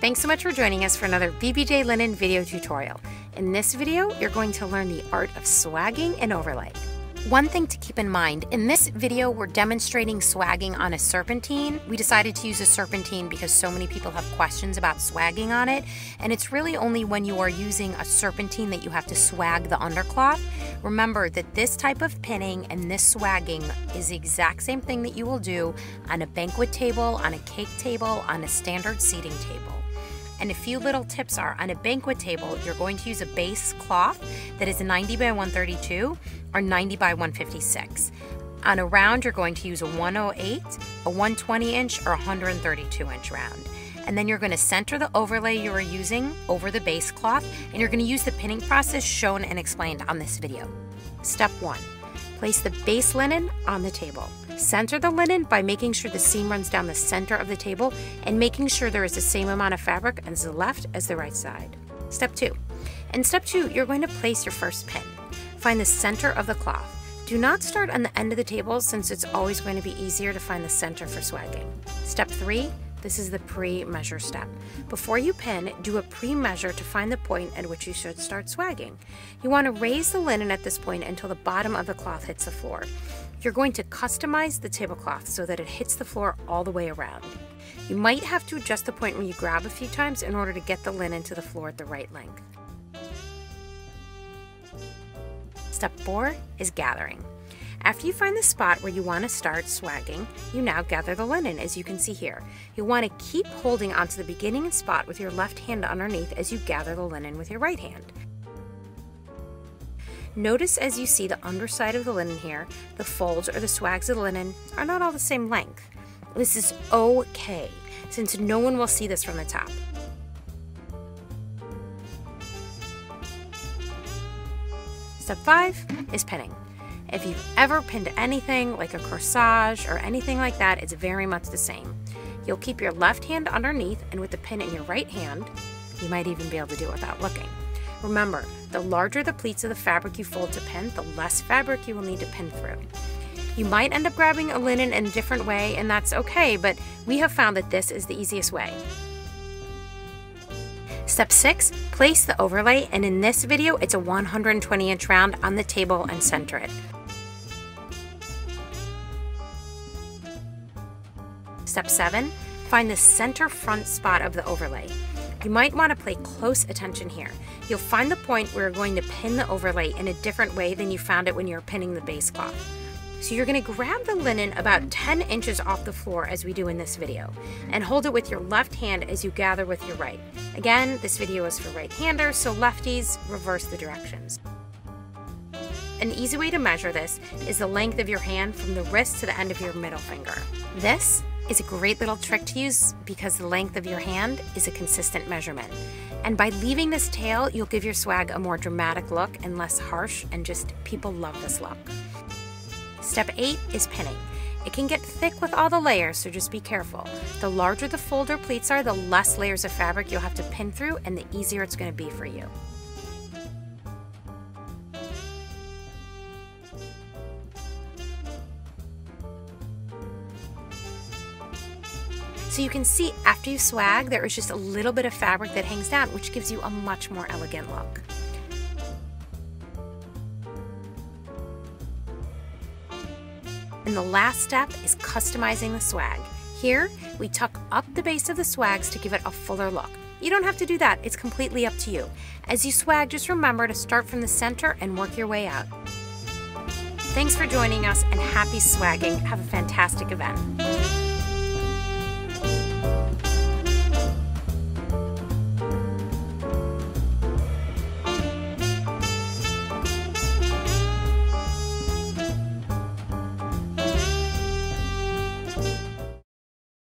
Thanks so much for joining us for another BBJ Linen video tutorial. In this video, you're going to learn the art of swagging and overlay. One thing to keep in mind, in this video we're demonstrating swagging on a serpentine. We decided to use a serpentine because so many people have questions about swagging on it, and it's really only when you are using a serpentine that you have to swag the undercloth. Remember that this type of pinning and this swagging is the exact same thing that you will do on a banquet table, on a cake table, on a standard seating table. And a few little tips are, on a banquet table, you're going to use a base cloth that is 90 by 132 or 90 by 156. On a round, you're going to use a 108, a 120 inch, or 132 inch round. And then you're going to center the overlay you are using over the base cloth, and you're going to use the pinning process shown and explained on this video. Step one, place the base linen on the table. Center the linen by making sure the seam runs down the center of the table and making sure there is the same amount of fabric as the left as the right side. Step two. In step two, you're going to place your first pin. Find the center of the cloth. Do not start on the end of the table since it's always going to be easier to find the center for swagging. Step three. This is the pre-measure step. Before you pin, do a pre-measure to find the point at which you should start swagging. You want to raise the linen at this point until the bottom of the cloth hits the floor. You're going to customize the tablecloth so that it hits the floor all the way around. You might have to adjust the point when you grab a few times in order to get the linen to the floor at the right length. Step four is gathering. After you find the spot where you want to start swagging, you now gather the linen, as you can see here. You want to keep holding onto the beginning spot with your left hand underneath as you gather the linen with your right hand. Notice as you see the underside of the linen here, the folds or the swags of the linen are not all the same length. This is okay, since no one will see this from the top. Step five is pinning. If you've ever pinned anything like a corsage or anything like that, it's very much the same. You'll keep your left hand underneath, and with the pin in your right hand, you might even be able to do it without looking. Remember, the larger the pleats of the fabric you fold to pin, the less fabric you will need to pin through. You might end up grabbing a linen in a different way, and that's okay, but we have found that this is the easiest way. Step six, place the overlay, and in this video, it's a 120 inch round on the table and center it. Step seven, find the center front spot of the overlay. You might want to pay close attention here. You'll find the point where you're going to pin the overlay in a different way than you found it when you were pinning the base cloth. So you're going to grab the linen about 10 inches off the floor as we do in this video, and hold it with your left hand as you gather with your right. Again, this video is for right-handers, so lefties, reverse the directions. An easy way to measure this is the length of your hand from the wrist to the end of your middle finger. This is a great little trick to use because the length of your hand is a consistent measurement. And by leaving this tail, you'll give your swag a more dramatic look and less harsh, and just people love this look. Step eight is pinning. It can get thick with all the layers, so just be careful. The larger the fold or pleats are, the less layers of fabric you'll have to pin through and the easier it's going to be for you. So you can see after you swag, there is just a little bit of fabric that hangs down, which gives you a much more elegant look. And the last step is customizing the swag. Here, we tuck up the base of the swags to give it a fuller look. You don't have to do that, it's completely up to you. As you swag, just remember to start from the center and work your way out. Thanks for joining us, and happy swagging. Have a fantastic event.